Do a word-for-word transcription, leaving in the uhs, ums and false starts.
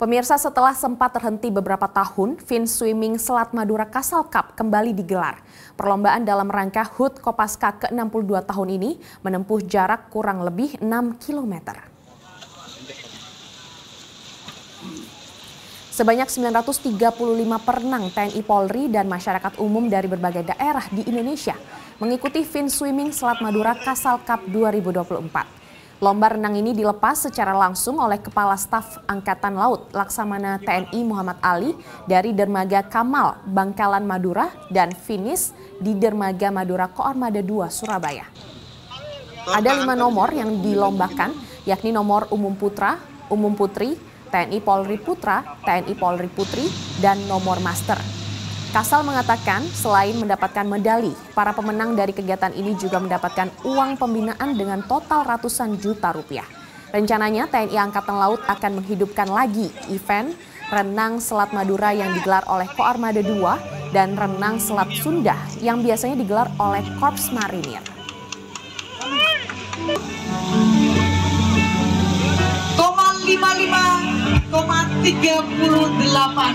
Pemirsa, setelah sempat terhenti beberapa tahun, Fin Swimming Selat Madura Kasal Cup kembali digelar. Perlombaan dalam rangka H U T Kopaska ke enam puluh dua tahun ini menempuh jarak kurang lebih enam kilometer. Sebanyak sembilan ratus tiga puluh lima perenang T N I Polri dan masyarakat umum dari berbagai daerah di Indonesia mengikuti Fin Swimming Selat Madura Kasal Cup dua ribu dua puluh empat. Lomba renang ini dilepas secara langsung oleh Kepala Staf Angkatan Laut Laksamana T N I Muhammad Ali dari Dermaga Kamal, Bangkalan, Madura, dan finish di Dermaga Madura Koarmada dua, Surabaya. Ada lima nomor yang dilombakan, yakni nomor umum putra, umum putri, T N I Polri putra, T N I Polri putri, dan nomor master. Kasal mengatakan selain mendapatkan medali, para pemenang dari kegiatan ini juga mendapatkan uang pembinaan dengan total ratusan juta rupiah. Rencananya T N I Angkatan Laut akan menghidupkan lagi event renang Selat Madura yang digelar oleh Koarmada dua dan renang Selat Sunda yang biasanya digelar oleh Korps Marinir. lima puluh lima koma tiga puluh delapan.